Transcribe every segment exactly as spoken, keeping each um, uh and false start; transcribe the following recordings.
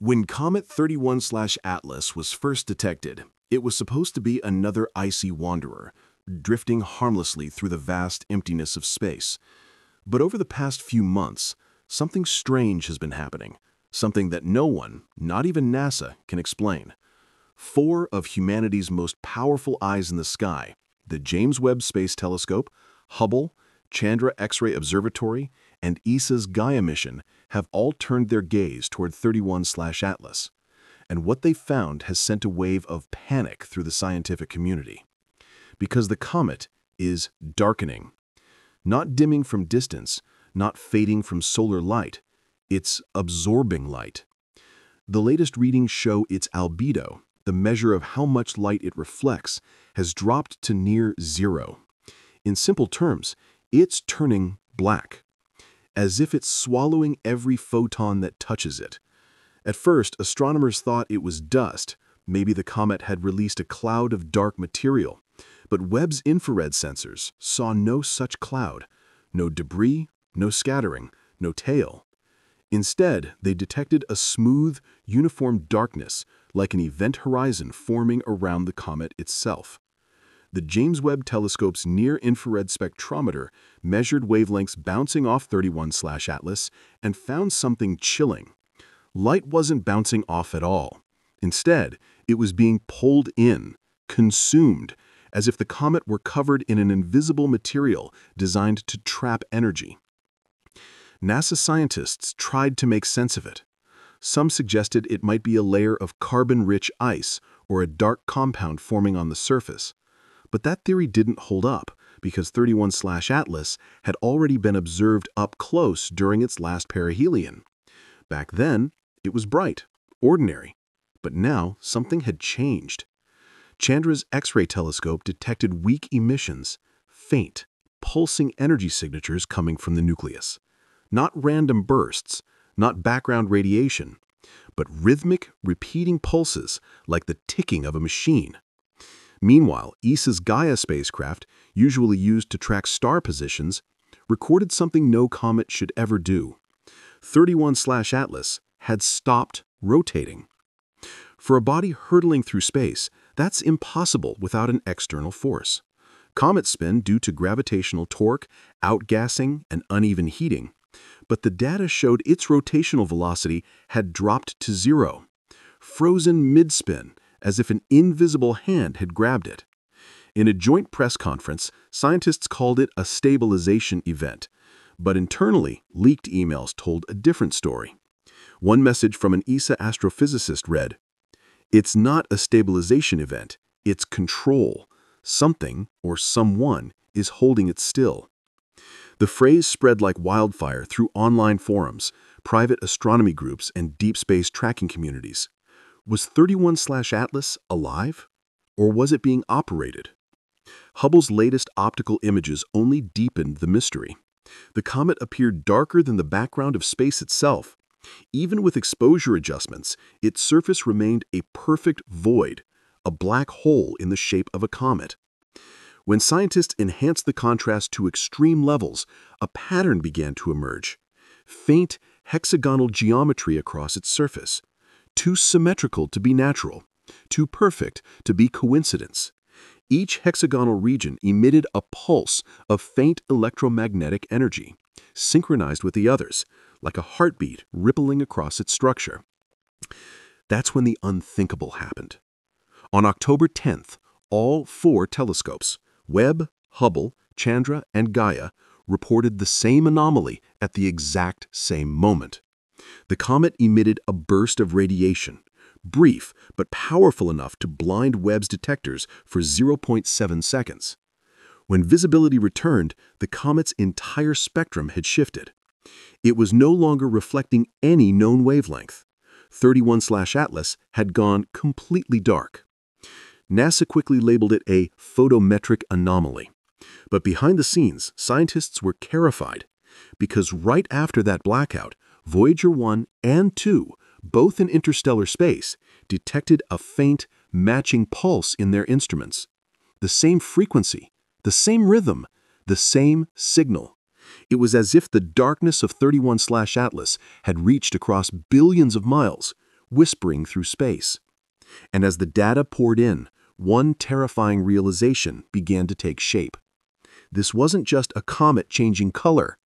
When Comet thirty-one Atlas was first detected, it was supposed to be another icy wanderer, drifting harmlessly through the vast emptiness of space. But over the past few months, something strange has been happening, something that no one, not even NASA, can explain. Four of humanity's most powerful eyes in the sky, the James Webb Space Telescope, Hubble, Chandra X-ray Observatory, and E S A's Gaia mission, have all turned their gaze toward thirty-one Atlas. And what they found has sent a wave of panic through the scientific community. Because the comet is darkening. Not dimming from distance, not fading from solar light, it's absorbing light. The latest readings show its albedo, the measure of how much light it reflects, has dropped to near zero. In simple terms, it's turning black, as if it's swallowing every photon that touches it. At first, astronomers thought it was dust. Maybe the comet had released a cloud of dark material. But Webb's infrared sensors saw no such cloud, no debris, no scattering, no tail. Instead, they detected a smooth, uniform darkness, like an event horizon forming around the comet itself. The James Webb Telescope's near-infrared spectrometer measured wavelengths bouncing off thirty-one Atlas and found something chilling. Light wasn't bouncing off at all. Instead, it was being pulled in, consumed, as if the comet were covered in an invisible material designed to trap energy. NASA scientists tried to make sense of it. Some suggested it might be a layer of carbon-rich ice or a dark compound forming on the surface. But that theory didn't hold up because thirty-one Atlas had already been observed up close during its last perihelion. Back then, it was bright, ordinary, but now something had changed. Chandra's X-ray telescope detected weak emissions, faint, pulsing energy signatures coming from the nucleus. Not random bursts, not background radiation, but rhythmic, repeating pulses like the ticking of a machine. Meanwhile, E S A's Gaia spacecraft, usually used to track star positions, recorded something no comet should ever do. thirty-one Atlas had stopped rotating. For a body hurtling through space, that's impossible without an external force. Comets spin due to gravitational torque, outgassing, and uneven heating. But the data showed its rotational velocity had dropped to zero, frozen mid-spin, as if an invisible hand had grabbed it. In a joint press conference, scientists called it a stabilization event. But internally, leaked emails told a different story. One message from an E S A astrophysicist read, "It's not a stabilization event, it's control. Something, or someone, is holding it still." The phrase spread like wildfire through online forums, private astronomy groups, and deep space tracking communities. Was thirty-one Atlas alive? Or was it being operated? Hubble's latest optical images only deepened the mystery. The comet appeared darker than the background of space itself. Even with exposure adjustments, its surface remained a perfect void, a black hole in the shape of a comet. When scientists enhanced the contrast to extreme levels, a pattern began to emerge. Faint, hexagonal geometry across its surface. Too symmetrical to be natural, too perfect to be coincidence. Each hexagonal region emitted a pulse of faint electromagnetic energy, synchronized with the others, like a heartbeat rippling across its structure. That's when the unthinkable happened. On October tenth, all four telescopes, Webb, Hubble, Chandra, and Gaia, reported the same anomaly at the exact same moment. The comet emitted a burst of radiation, brief but powerful enough to blind Webb's detectors for zero point seven seconds. When visibility returned, the comet's entire spectrum had shifted. It was no longer reflecting any known wavelength. thirty-one Atlas had gone completely dark. NASA quickly labeled it a photometric anomaly. But behind the scenes, scientists were terrified, because right after that blackout, Voyager one and two, both in interstellar space, detected a faint, matching pulse in their instruments. The same frequency, the same rhythm, the same signal. It was as if the darkness of thirty-one Atlas had reached across billions of miles, whispering through space. And as the data poured in, one terrifying realization began to take shape. This wasn't just a comet changing color.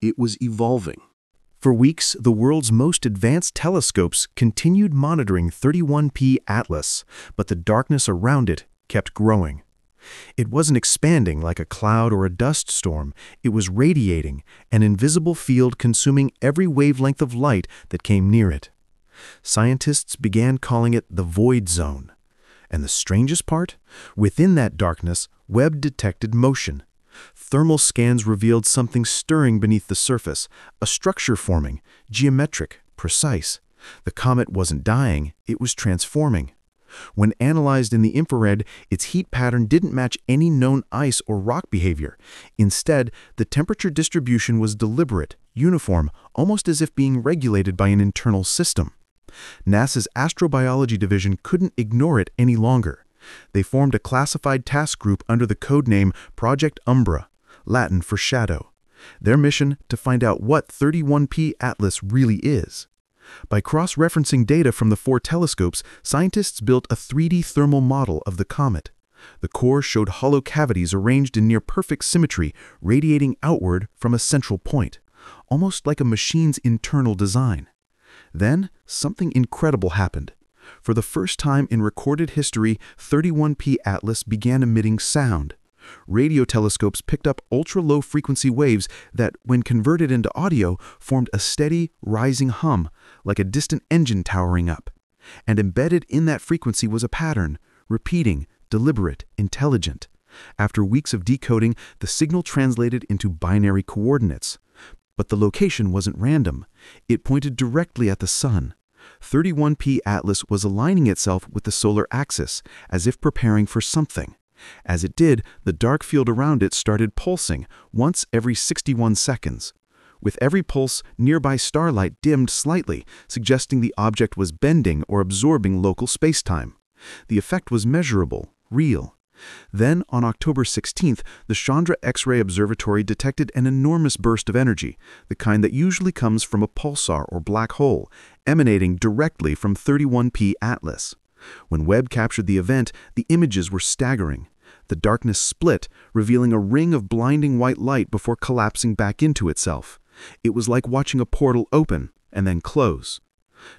It was evolving. For weeks, the world's most advanced telescopes continued monitoring thirty-one P Atlas, but the darkness around it kept growing. It wasn't expanding like a cloud or a dust storm. It was radiating, an invisible field consuming every wavelength of light that came near it. Scientists began calling it the void zone. And the strangest part? Within that darkness, Webb detected motion. Thermal scans revealed something stirring beneath the surface, a structure forming, geometric, precise. The comet wasn't dying, it was transforming. When analyzed in the infrared, its heat pattern didn't match any known ice or rock behavior. Instead, the temperature distribution was deliberate, uniform, almost as if being regulated by an internal system. NASA's astrobiology division couldn't ignore it any longer. They formed a classified task group under the codename Project Umbra, Latin for shadow. Their mission, to find out what thirty-one P Atlas really is. By cross-referencing data from the four telescopes, scientists built a three D thermal model of the comet. The core showed hollow cavities arranged in near-perfect symmetry, radiating outward from a central point, almost like a machine's internal design. Then, something incredible happened. For the first time in recorded history, thirty-one P Atlas began emitting sound. Radio telescopes picked up ultra-low frequency waves that, when converted into audio, formed a steady, rising hum, like a distant engine towering up. And embedded in that frequency was a pattern, repeating, deliberate, intelligent. After weeks of decoding, the signal translated into binary coordinates. But the location wasn't random. It pointed directly at the sun. thirty-one P Atlas was aligning itself with the solar axis, as if preparing for something. As it did, the dark field around it started pulsing, once every sixty-one seconds. With every pulse, nearby starlight dimmed slightly, suggesting the object was bending or absorbing local spacetime. The effect was measurable, real. Then, on October sixteenth, the Chandra X-ray Observatory detected an enormous burst of energy, the kind that usually comes from a pulsar or black hole, emanating directly from thirty-one P Atlas. When Webb captured the event, the images were staggering. The darkness split, revealing a ring of blinding white light before collapsing back into itself. It was like watching a portal open and then close.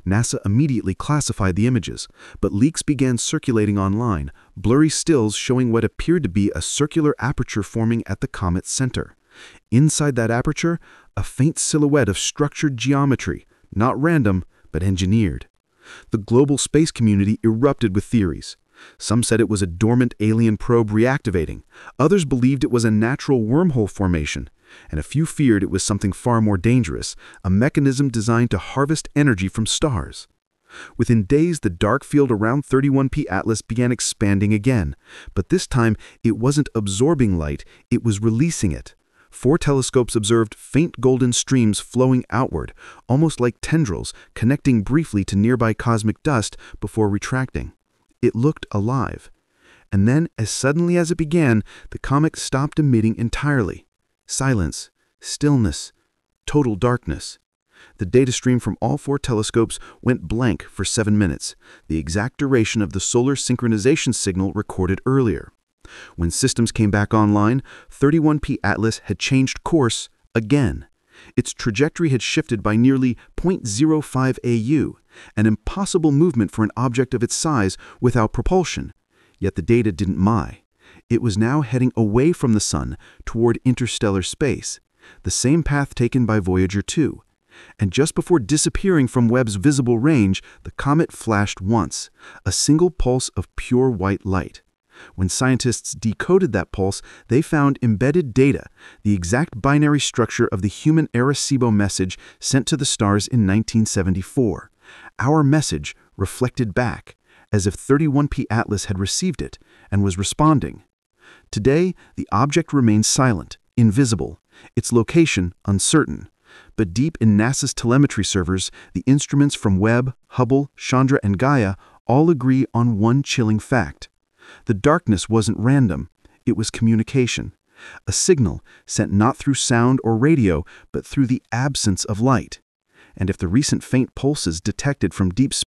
NASA immediately classified the images, but leaks began circulating online, blurry stills showing what appeared to be a circular aperture forming at the comet's center. Inside that aperture, a faint silhouette of structured geometry, not random, but engineered. The global space community erupted with theories. Some said it was a dormant alien probe reactivating, others believed it was a natural wormhole formation, and a few feared it was something far more dangerous, a mechanism designed to harvest energy from stars. Within days, the dark field around thirty-one P Atlas began expanding again, but this time it wasn't absorbing light, it was releasing it. Four telescopes observed faint golden streams flowing outward, almost like tendrils, connecting briefly to nearby cosmic dust before retracting. It looked alive. And then, as suddenly as it began, the comet stopped emitting entirely. Silence, stillness, total darkness. The data stream from all four telescopes went blank for seven minutes, the exact duration of the solar synchronization signal recorded earlier. When systems came back online, thirty-one P Atlas had changed course again. Its trajectory had shifted by nearly zero point zero five A U, an impossible movement for an object of its size without propulsion. Yet the data didn't lie. It was now heading away from the sun toward interstellar space, the same path taken by Voyager two. And just before disappearing from Webb's visible range, the comet flashed once, a single pulse of pure white light. When scientists decoded that pulse, they found embedded data, the exact binary structure of the human Arecibo message sent to the stars in nineteen seventy-four. Our message reflected back, as if thirty-one P Atlas had received it and was responding. Today, the object remains silent, invisible, its location uncertain. But deep in NASA's telemetry servers, the instruments from Webb, Hubble, Chandra, and Gaia all agree on one chilling fact. The darkness wasn't random, it was communication. A signal sent not through sound or radio, but through the absence of light. And if the recent faint pulses detected from deep space